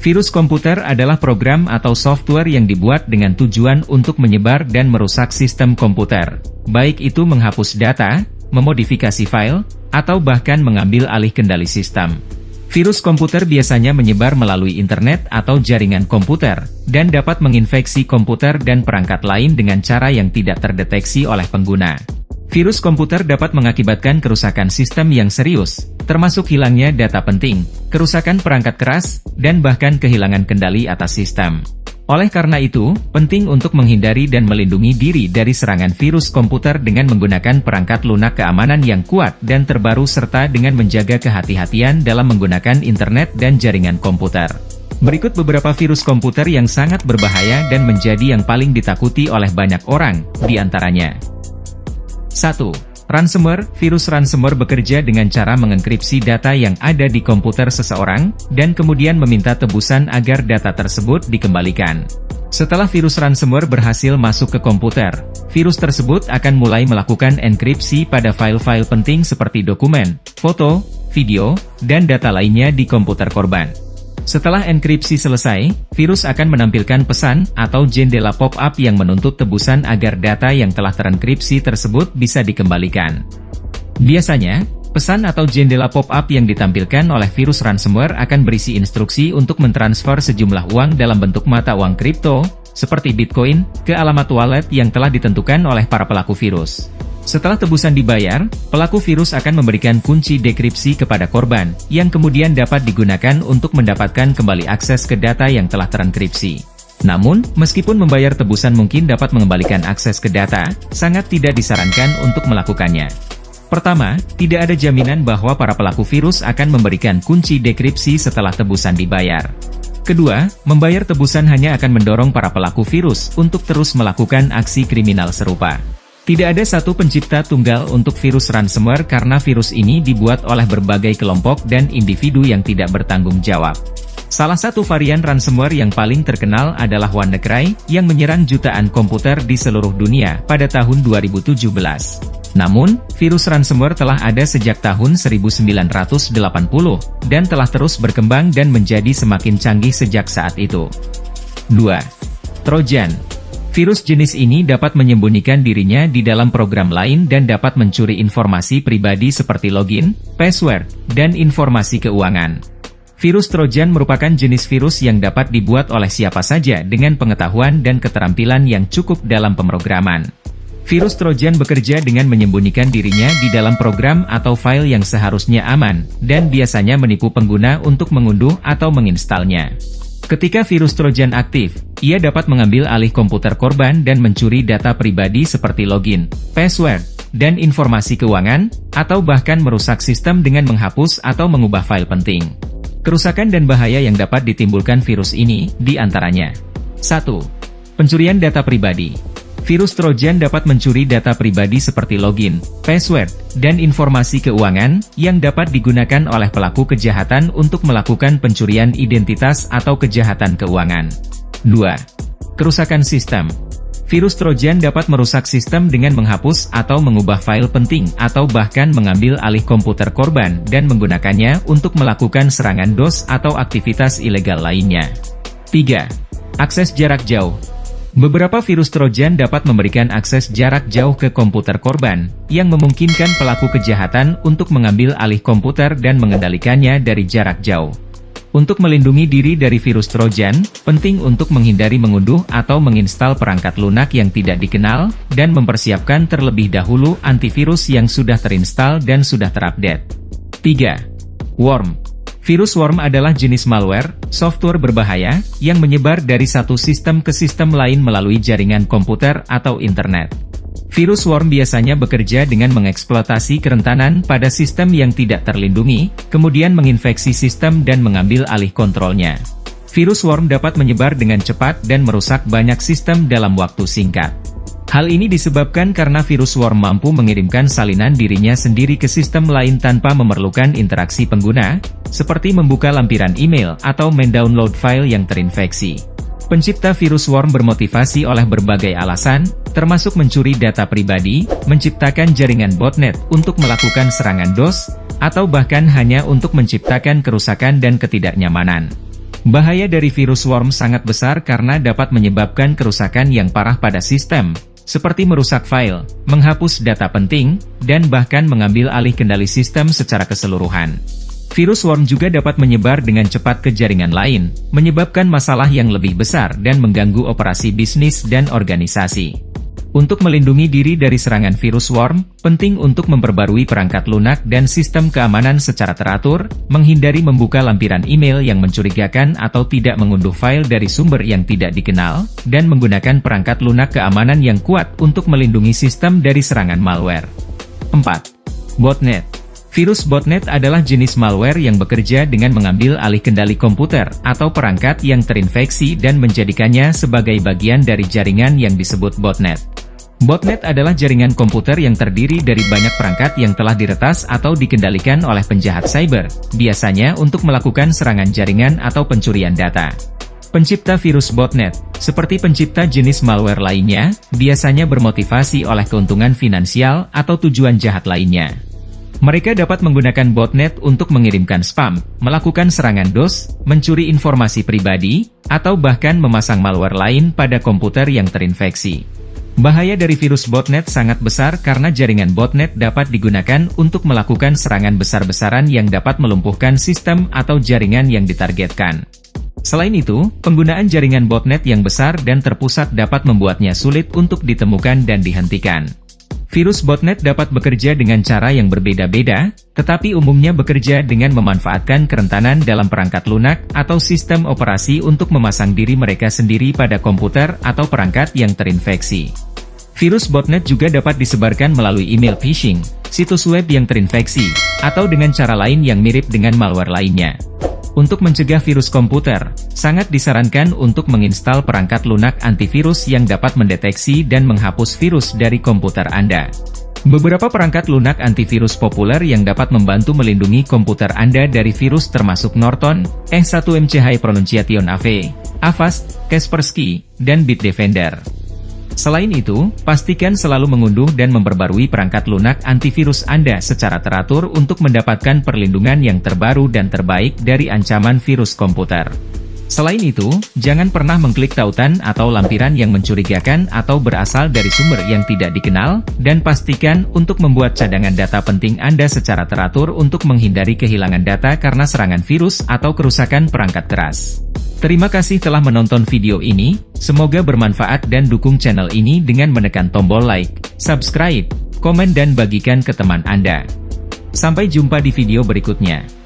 Virus komputer adalah program atau software yang dibuat dengan tujuan untuk menyebar dan merusak sistem komputer, baik itu menghapus data, memodifikasi file, atau bahkan mengambil alih kendali sistem. Virus komputer biasanya menyebar melalui internet atau jaringan komputer, dan dapat menginfeksi komputer dan perangkat lain dengan cara yang tidak terdeteksi oleh pengguna. Virus komputer dapat mengakibatkan kerusakan sistem yang serius, termasuk hilangnya data penting, kerusakan perangkat keras, dan bahkan kehilangan kendali atas sistem. Oleh karena itu, penting untuk menghindari dan melindungi diri dari serangan virus komputer dengan menggunakan perangkat lunak keamanan yang kuat dan terbaru serta dengan menjaga kehati-hatian dalam menggunakan internet dan jaringan komputer. Berikut beberapa virus komputer yang sangat berbahaya dan menjadi yang paling ditakuti oleh banyak orang, diantaranya. 1. Ransomware. Virus ransomware bekerja dengan cara mengenkripsi data yang ada di komputer seseorang, dan kemudian meminta tebusan agar data tersebut dikembalikan. Setelah virus ransomware berhasil masuk ke komputer, virus tersebut akan mulai melakukan enkripsi pada file-file penting seperti dokumen, foto, video, dan data lainnya di komputer korban. Setelah enkripsi selesai, virus akan menampilkan pesan atau jendela pop-up yang menuntut tebusan agar data yang telah terenkripsi tersebut bisa dikembalikan. Biasanya, pesan atau jendela pop-up yang ditampilkan oleh virus ransomware akan berisi instruksi untuk mentransfer sejumlah uang dalam bentuk mata uang kripto, seperti Bitcoin, ke alamat wallet yang telah ditentukan oleh para pelaku virus. Setelah tebusan dibayar, pelaku virus akan memberikan kunci dekripsi kepada korban, yang kemudian dapat digunakan untuk mendapatkan kembali akses ke data yang telah terenkripsi. Namun, meskipun membayar tebusan mungkin dapat mengembalikan akses ke data, sangat tidak disarankan untuk melakukannya. Pertama, tidak ada jaminan bahwa para pelaku virus akan memberikan kunci dekripsi setelah tebusan dibayar. Kedua, membayar tebusan hanya akan mendorong para pelaku virus untuk terus melakukan aksi kriminal serupa. Tidak ada satu pencipta tunggal untuk virus ransomware karena virus ini dibuat oleh berbagai kelompok dan individu yang tidak bertanggung jawab. Salah satu varian ransomware yang paling terkenal adalah WannaCry, yang menyerang jutaan komputer di seluruh dunia pada tahun 2017. Namun, virus ransomware telah ada sejak tahun 1980, dan telah terus berkembang dan menjadi semakin canggih sejak saat itu. 2. Trojan. Virus jenis ini dapat menyembunyikan dirinya di dalam program lain dan dapat mencuri informasi pribadi seperti login, password, dan informasi keuangan. Virus Trojan merupakan jenis virus yang dapat dibuat oleh siapa saja dengan pengetahuan dan keterampilan yang cukup dalam pemrograman. Virus Trojan bekerja dengan menyembunyikan dirinya di dalam program atau file yang seharusnya aman, dan biasanya menipu pengguna untuk mengunduh atau menginstalnya. Ketika virus Trojan aktif, ia dapat mengambil alih komputer korban dan mencuri data pribadi seperti login, password, dan informasi keuangan, atau bahkan merusak sistem dengan menghapus atau mengubah file penting. Kerusakan dan bahaya yang dapat ditimbulkan virus ini, diantaranya. 1. Pencurian data pribadi. Virus Trojan dapat mencuri data pribadi seperti login, password, dan informasi keuangan, yang dapat digunakan oleh pelaku kejahatan untuk melakukan pencurian identitas atau kejahatan keuangan. 2. Kerusakan sistem. Virus Trojan dapat merusak sistem dengan menghapus atau mengubah file penting atau bahkan mengambil alih komputer korban dan menggunakannya untuk melakukan serangan DOS atau aktivitas ilegal lainnya. 3. Akses jarak jauh. Beberapa virus Trojan dapat memberikan akses jarak jauh ke komputer korban, yang memungkinkan pelaku kejahatan untuk mengambil alih komputer dan mengendalikannya dari jarak jauh. Untuk melindungi diri dari virus Trojan, penting untuk menghindari mengunduh atau menginstal perangkat lunak yang tidak dikenal, dan mempersiapkan terlebih dahulu antivirus yang sudah terinstal dan sudah terupdate. 3. Worm. Virus worm adalah jenis malware, software berbahaya, yang menyebar dari satu sistem ke sistem lain melalui jaringan komputer atau internet. Virus worm biasanya bekerja dengan mengeksploitasi kerentanan pada sistem yang tidak terlindungi, kemudian menginfeksi sistem dan mengambil alih kontrolnya. Virus worm dapat menyebar dengan cepat dan merusak banyak sistem dalam waktu singkat. Hal ini disebabkan karena virus worm mampu mengirimkan salinan dirinya sendiri ke sistem lain tanpa memerlukan interaksi pengguna, seperti membuka lampiran email atau mendownload file yang terinfeksi. Pencipta virus worm bermotivasi oleh berbagai alasan, termasuk mencuri data pribadi, menciptakan jaringan botnet untuk melakukan serangan DOS, atau bahkan hanya untuk menciptakan kerusakan dan ketidaknyamanan. Bahaya dari virus worm sangat besar karena dapat menyebabkan kerusakan yang parah pada sistem, seperti merusak file, menghapus data penting, dan bahkan mengambil alih kendali sistem secara keseluruhan. Virus worm juga dapat menyebar dengan cepat ke jaringan lain, menyebabkan masalah yang lebih besar dan mengganggu operasi bisnis dan organisasi. Untuk melindungi diri dari serangan virus worm, penting untuk memperbarui perangkat lunak dan sistem keamanan secara teratur, menghindari membuka lampiran email yang mencurigakan atau tidak mengunduh file dari sumber yang tidak dikenal, dan menggunakan perangkat lunak keamanan yang kuat untuk melindungi sistem dari serangan malware. 4. Botnet. Virus botnet adalah jenis malware yang bekerja dengan mengambil alih kendali komputer atau perangkat yang terinfeksi dan menjadikannya sebagai bagian dari jaringan yang disebut botnet. Botnet adalah jaringan komputer yang terdiri dari banyak perangkat yang telah diretas atau dikendalikan oleh penjahat cyber, biasanya untuk melakukan serangan jaringan atau pencurian data. Pencipta virus botnet, seperti pencipta jenis malware lainnya, biasanya bermotivasi oleh keuntungan finansial atau tujuan jahat lainnya. Mereka dapat menggunakan botnet untuk mengirimkan spam, melakukan serangan DOS, mencuri informasi pribadi, atau bahkan memasang malware lain pada komputer yang terinfeksi. Bahaya dari virus botnet sangat besar karena jaringan botnet dapat digunakan untuk melakukan serangan besar-besaran yang dapat melumpuhkan sistem atau jaringan yang ditargetkan. Selain itu, penggunaan jaringan botnet yang besar dan terpusat dapat membuatnya sulit untuk ditemukan dan dihentikan. Virus botnet dapat bekerja dengan cara yang berbeda-beda, tetapi umumnya bekerja dengan memanfaatkan kerentanan dalam perangkat lunak atau sistem operasi untuk memasang diri mereka sendiri pada komputer atau perangkat yang terinfeksi. Virus botnet juga dapat disebarkan melalui email phishing, situs web yang terinfeksi, atau dengan cara lain yang mirip dengan malware lainnya. Untuk mencegah virus komputer, sangat disarankan untuk menginstal perangkat lunak antivirus yang dapat mendeteksi dan menghapus virus dari komputer Anda. Beberapa perangkat lunak antivirus populer yang dapat membantu melindungi komputer Anda dari virus termasuk Norton, E1MCH Pronunciation AV, Avast, Kaspersky, dan Bitdefender. Selain itu, pastikan selalu mengunduh dan memperbarui perangkat lunak antivirus Anda secara teratur untuk mendapatkan perlindungan yang terbaru dan terbaik dari ancaman virus komputer. Selain itu, jangan pernah mengklik tautan atau lampiran yang mencurigakan atau berasal dari sumber yang tidak dikenal, dan pastikan untuk membuat cadangan data penting Anda secara teratur untuk menghindari kehilangan data karena serangan virus atau kerusakan perangkat keras. Terima kasih telah menonton video ini, semoga bermanfaat dan dukung channel ini dengan menekan tombol like, subscribe, komen dan bagikan ke teman Anda. Sampai jumpa di video berikutnya.